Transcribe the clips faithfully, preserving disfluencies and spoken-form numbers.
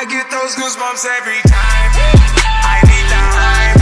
I get those goosebumps every time. I need that hype.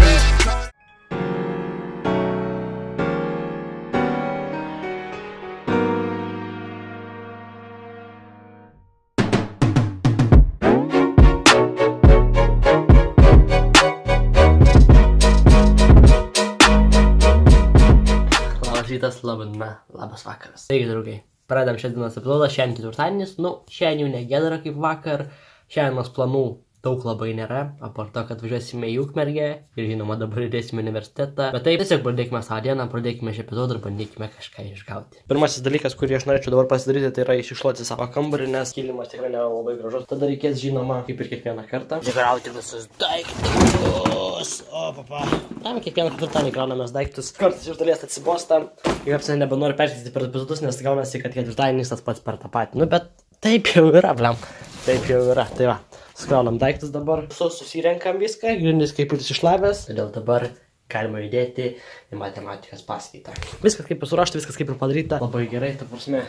Klaužytas, labadiena, labas vakaras. Taigi, draugai, pradam šią dieną aplodą, šiandien ketvirtadienis, nu, šiandien jau ne gedra kaip vakar. Šiandien mes planų daug labai nėra, apart to, kad važiuosime į Ukmergę ir žinoma dabar įdėsime universitetą. Bet taip, tiesiog pradėkime savo dieną, pradėkime šį epizodą ir bandykime kažką išgauti. Pirmasis dalykas, kurį aš norėčiau dabar pasidaryti, tai yra išišluoti savo kambarį, nes kilimas tikrai nėra labai gražus. Tada reikės, žinoma, kaip ir kiekvieną kartą, išrauti visus daiktus. O, papa. Tam kiekvieną ketvirtadienį kraunamės daiktus. Kartais iš dalies atsibosta ir apsiai nebenoriu perskaityti per epizodus, nes gaunasi, kad ketvirtadienis tas pats per tą patį. Nu, bet taip jau yra, blem. Taip jau yra, tai va, skraunam daiktus dabar, visus susirenkam viską, grindis kaip ir išlavęs, todėl dabar galima judėti į matematikos paskaitą. Viskas kaip ir surašta, viskas kaip ir padaryta, labai gerai, ta prasme,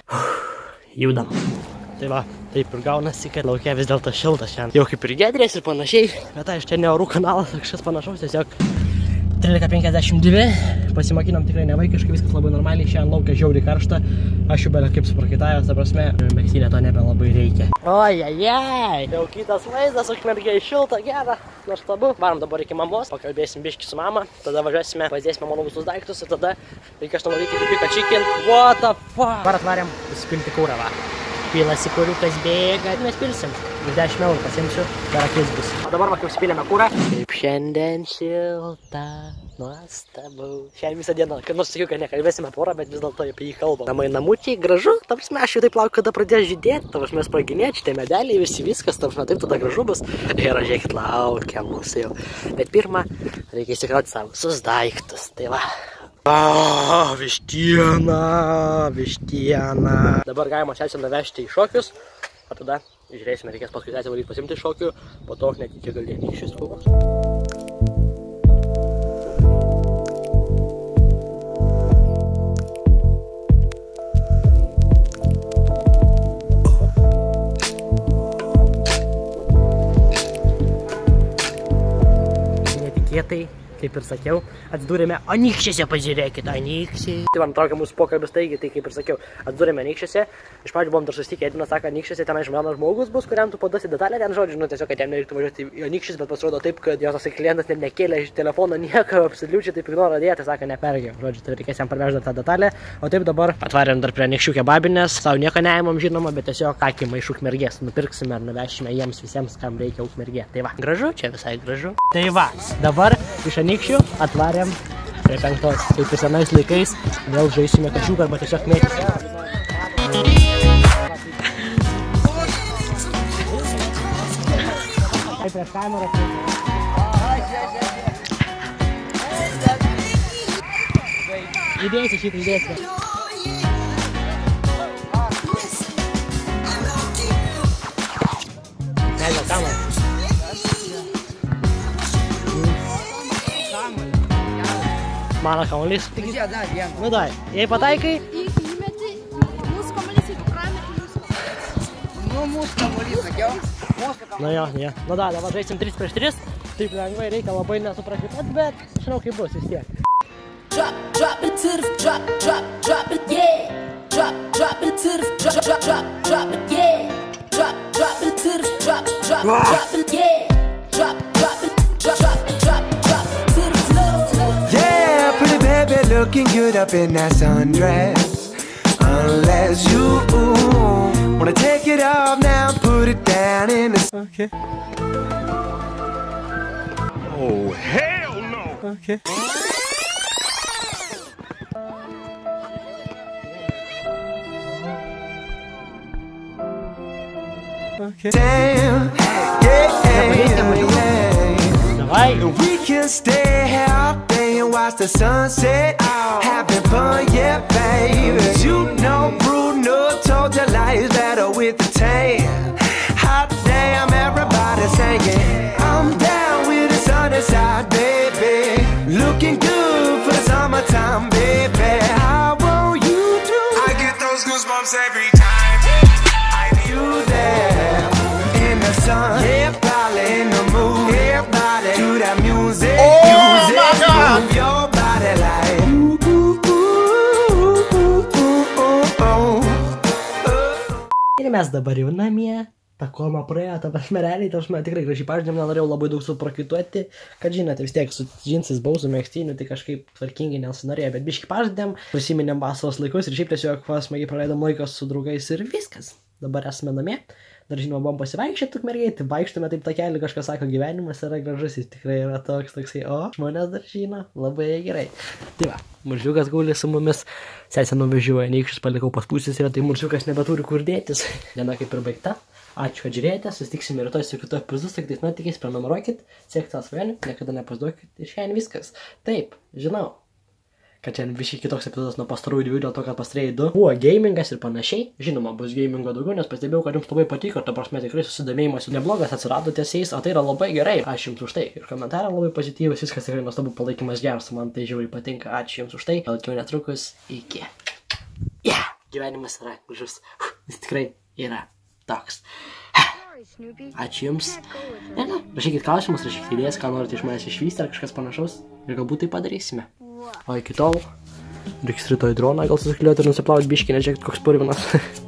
judam. Tai va, taip ir gaunasi, kad laukia vis dėlto šilta šiandien. Jau kaip ir giedrės ir panašiai, bet aš čia ne orų kanalas, kažkas panašaus, tiesiog trylika penkiasdešimt dvi, pasimokinom tikrai nevaikiškai, viskas labai normaliai, šiandien laukia žiauriai karšta, aš jau beveik kaip suprakaitavęs, ta prasme, megztinė to nebe labai reikia. Ojajaj, jau kitas vaizdas, Ukmergėj šilta, gera, nuostabu. Varom dabar iki mamos, pakalbėsim biškį su mama, tada važiuosime, pasidėsime mano visus daiktus ir tada reikia aš nuvaryti iki pika chicken. What the fuck? Dabar atvarėm susipilti kūrą, va. Pilasi kuriukas bėga, mes pilsim. dvidešimt eurų pasiimsiu, dar akis bus. O dabar va, kaip spilėme kūrą. Kaip šiandien šilta, nuostabu. Šiandien visą dieną, kad nors sakiau, kad nekalbėsime porą, bet vis dėlto apie jį kalbam. Namai namučiai, gražu, ta prasme, aš jau taip laukiu, kada pradės žydėti. Ta prasme, sproginėti šitie medeliai, visi viskas, ta prasme, taip tada gražu bus. Ir žiūrėkit, laukia mūsų jau. Bet pirmą, reikia įsikrauti savo visus daiktus, tai va. Aaa, vištiena, vištiena. Dabar galima šiandien nuvežti į šokius, o tada žiūrėsime, reikės paskui teisę valyti pasimti šokių, po to net iki galėti iš šis trūkus. Kaip ir sakiau, atsidūrėme Anykščiuose, pažiūrėkit, Anykščiai. Tai man traukia mūsų pokalbis, taigi, tai kaip ir sakiau, atsidūrėme Anykščiuose. Iš pradžių buvom dar susitikę, Edvinas sako, Anykščiuose ten žmogus žmogus bus, kuriam tu paduosi detalę ten žodžiu, nu tiesiog, kad jam nereiktų važiuoti į Anykščius, bet pasirodo taip, kad jos tas klientas net nekėlė iš telefono nieko, apsiliučiai taip ignorą dėti, sako, nepergė. Žodžiu, tai reikės jam parvežti tą detalę. O taip dabar atvarėm dar prie Anykščių kebabinės, savo nieko neimam žinoma, bet tiesiog kakimą iš Ukmergės nupirksime ir nuvešime jiems visiems, kam reikia Ukmergė. Tai va, gražu, čia visai gražu. Tai va, dabar iš Anykščių atvarėm prie penktos, kaip ir senais laikais, vėl žaisime kačiuką arba tiesiog mėtis. Įdėsi šitą, įdėsi. Nežinau, kamerą. Mano kamuolys. Nu dai, jei pataikai. Mūsų kamuolys, jeigu prametė jūsų. Nu, mūsų kamuolys, sakiau. Nu jo, ne. Nu dai, dabar žaisim trys prieš tris. Taip lengvai reikia labai nesuprakaituot, bet žinau kaip bus vis tiek. Drop it to the drop, drop, drop it, yeah. Drop, drop it to the drop, drop, drop it, yeah. Drop, drop it to the drop, drop, drop it, yeah. Drop, drop it, drop, drop, drop. Looking good up in that sundress. Unless you wanna take it off now, put it down in the. Okay. Oh hell no. Okay. Okay. Damn. Yeah. And we can stay out. Watch the sunset out, having fun, yeah, baby. You know Bruno told your lies better with the tan. Hot damn, everybody singing. I'm down with the sunny side, baby. Looking good for the summertime, baby. How won't you do? I get those goosebumps every time I need you there in the sun. Yeah, all in the mood. Everybody do that music. Oh my God. Move your body like ooh, ooh, ooh, ooh, ooh, ooh, ooh. Ir mes dabar jau namie. Ta koma praėjo, ta prasme, realiai, ta prasme, tikrai gražiai pažinėm, nenorėjau labai daug suprakaituoti, kad žinote, vis tiek su džinsais bauzų megztiniu, tai kažkaip tvarkingai nesinorėjo, bet biškai pažinėm, prisiminėm vasaros laikus ir šiaip tiesiog smagiai praleidom laiką su draugais ir viskas. Dabar esame namie, dar žinoma, buvom pasivaikščioti Ukmergėje, tai vaikštume taip tą kelią, kažkas sako, gyvenimas yra gražus, jis tikrai yra toks, toksai, o žmonės dar žino, labai gerai. Tai va, muržiukas guli su mumis, sesė nuvežioja Anykščius, palikau pas pusės ir tai muržiukas nebeturi kur dėtis. Diena kaip ir baigta. Ačiū, kad žiūrėjote, susitiksime rytoj su kitu epizodu, su kitais nuotykiais, prenumeruokit, siekite savo svajonių, niekada nepasiduokit, ir šiandien viskas. Taip, žinau, kad šiandien visiškai kitoks epizodas nuo pastarųjų dviejų, dėl to, kad pastarėjai du buvo gamingas ir panašiai, žinoma, bus gamingo daugiau, nes pastebėjau, kad jums labai patiko, ta prasme tikrai susidomėjimas neblogas atsirado tiesiais, o tai yra labai gerai. Ačiū jums už tai, ir komentarai labai pozityvus, viskas tikrai nuostabu, palaikymas geras, man tai žiauriai patinka, ačiū jums už tai, laukiu netrukus, iki. Yeah! Gyvenimas yra gražus, jis tikrai yra. Toks. Ačiū Jums. Nežinau, rašykit klausimus, rašykit idėjas, ką norite iš manęs išvysti ar kažkas panašaus. Ir galbūt tai padarysime. O iki tol, reiks rytoj droną, gal susikliuoti ir nusiplauti biškį, nežiūrėkit koks purvinas.